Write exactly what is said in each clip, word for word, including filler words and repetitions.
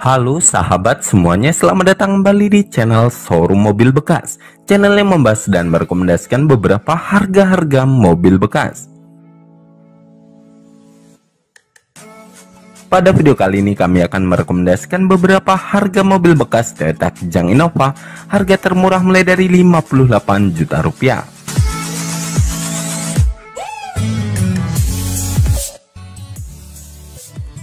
Halo sahabat semuanya, selamat datang kembali di channel Showroom Mobil Bekas, channel yang membahas dan merekomendasikan beberapa harga-harga mobil bekas. Pada video kali ini kami akan merekomendasikan beberapa harga mobil bekas Toyota Kijang Innova, harga termurah mulai dari lima puluh delapan juta rupiah.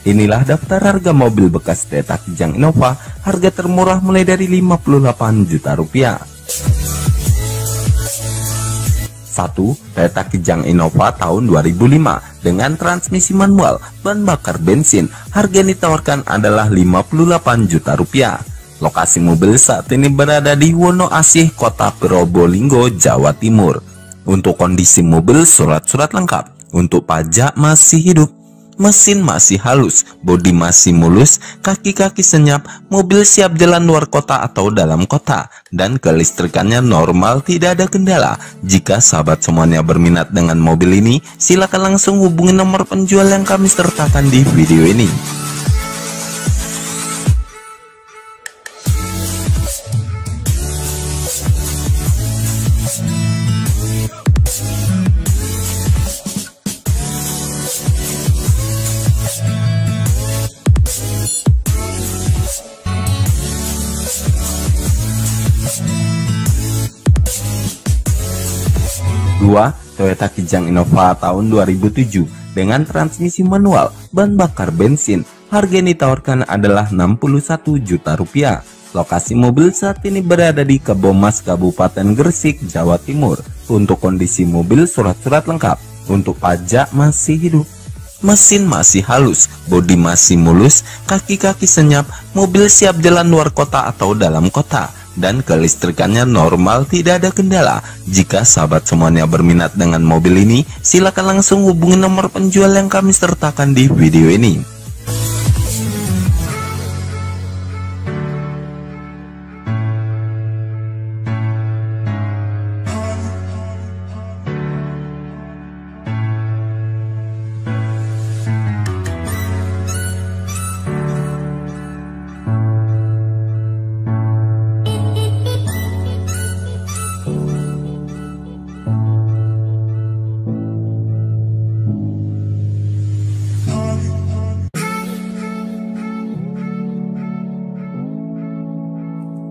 Inilah daftar harga mobil bekas Toyota Kijang Innova, harga termurah mulai dari lima puluh delapan juta rupiah. Satu, Toyota Kijang Innova tahun dua ribu lima dengan transmisi manual, ban bakar bensin. Harga yang ditawarkan adalah lima puluh delapan juta rupiah. Lokasi mobil saat ini berada di Wonoasih, Kota Probolinggo, Jawa Timur. Untuk kondisi mobil, surat-surat lengkap. Untuk pajak masih hidup. Mesin masih halus, bodi masih mulus, kaki-kaki senyap, mobil siap jalan luar kota atau dalam kota, dan kelistrikannya normal, tidak ada kendala. Jika sahabat semuanya berminat dengan mobil ini, silakan langsung hubungi nomor penjual yang kami sertakan di video ini. Dua, Toyota Kijang Innova tahun dua ribu tujuh dengan transmisi manual, ban bakar bensin. Harga yang ditawarkan adalah enam puluh satu juta rupiah. Lokasi mobil saat ini berada di Kebomas, Kabupaten Gresik, Jawa Timur. Untuk kondisi mobil, surat-surat lengkap. Untuk pajak masih hidup. Mesin masih halus, bodi masih mulus, kaki-kaki senyap, mobil siap jalan luar kota atau dalam kota, dan kelistrikannya normal, tidak ada kendala. Jika sahabat semuanya berminat dengan mobil ini, silakan langsung hubungi nomor penjual yang kami sertakan di video ini.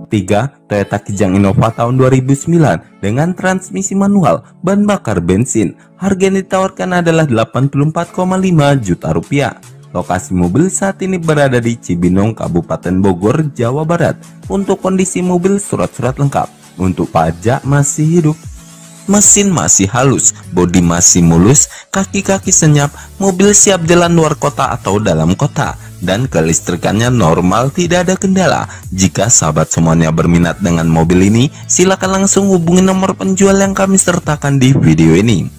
Tiga, Toyota Kijang Innova tahun dua ribu sembilan dengan transmisi manual, ban bakar bensin. Harga yang ditawarkan adalah delapan puluh empat koma lima juta rupiah. Lokasi mobil saat ini berada di Cibinong, Kabupaten Bogor, Jawa Barat. Untuk kondisi mobil, surat-surat lengkap. Untuk pajak masih hidup. Mesin masih halus, bodi masih mulus, kaki-kaki senyap, mobil siap jalan luar kota atau dalam kota, dan kelistrikannya normal, tidak ada kendala. Jika sahabat semuanya berminat dengan mobil ini, silakan langsung hubungi nomor penjual yang kami sertakan di video ini.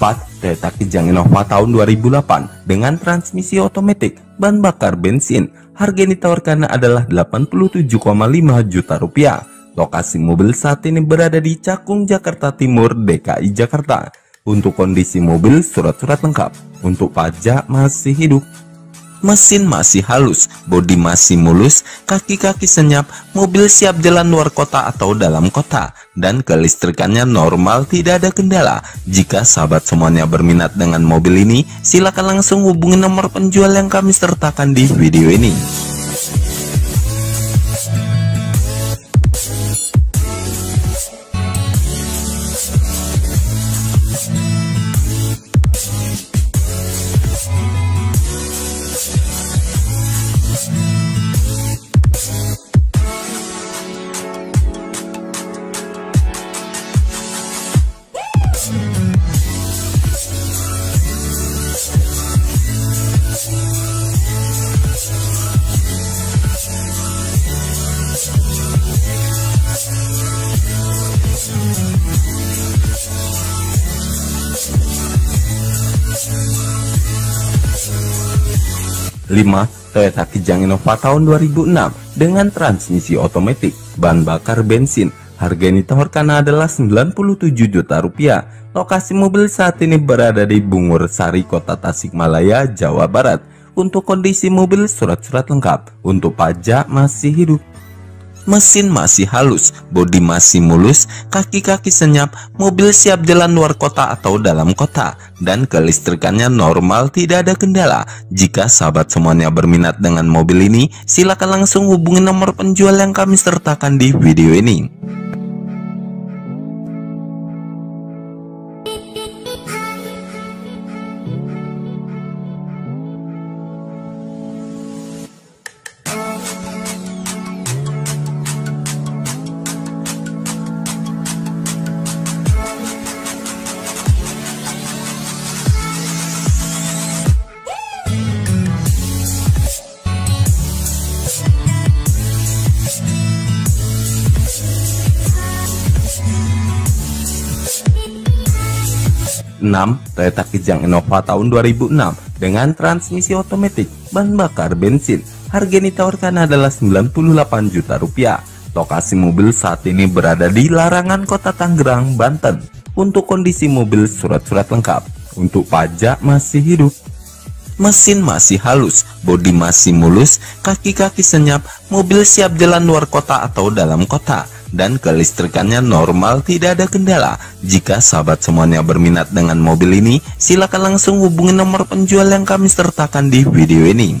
Empat, Toyota Kijang Innova tahun dua ribu delapan dengan transmisi otomatis, ban bakar bensin. Harga yang ditawarkan adalah delapan puluh tujuh koma lima juta rupiah. Lokasi mobil saat ini berada di Cakung, Jakarta Timur, D K I Jakarta. Untuk kondisi mobil, surat-surat lengkap. Untuk pajak masih hidup. Mesin masih halus, bodi masih mulus, kaki-kaki senyap, mobil siap jalan luar kota atau dalam kota, dan kelistrikannya normal, tidak ada kendala. Jika sahabat semuanya berminat dengan mobil ini, silakan langsung hubungi nomor penjual yang kami sertakan di video ini. Toyota Kijang Innova tahun dua ribu enam dengan transmisi otomatis, bahan bakar bensin. Harga yang ditawarkan adalah sembilan puluh tujuh juta rupiah. Lokasi mobil saat ini berada di Bungur Sari, Kota Tasikmalaya, Jawa Barat. Untuk kondisi mobil surat-surat lengkap, untuk pajak masih hidup. Mesin masih halus, bodi masih mulus, kaki-kaki senyap, mobil siap jalan luar kota atau dalam kota, dan kelistrikannya normal, tidak ada kendala. Jika sahabat semuanya berminat dengan mobil ini, silakan langsung hubungi nomor penjual yang kami sertakan di video ini. enam. Toyota Kijang Innova tahun dua ribu enam dengan transmisi otomatis, bahan bakar bensin. Harga yang ditawarkan adalah sembilan puluh delapan juta rupiah. Lokasi mobil saat ini berada di Larangan, Kota Tangerang, Banten. Untuk kondisi mobil surat-surat lengkap, untuk pajak masih hidup. Mesin masih halus, bodi masih mulus, kaki-kaki senyap, mobil siap jalan luar kota atau dalam kota, dan kelistrikannya normal, tidak ada kendala. Jika sahabat semuanya berminat dengan mobil ini, silakan langsung hubungi nomor penjual yang kami sertakan di video ini.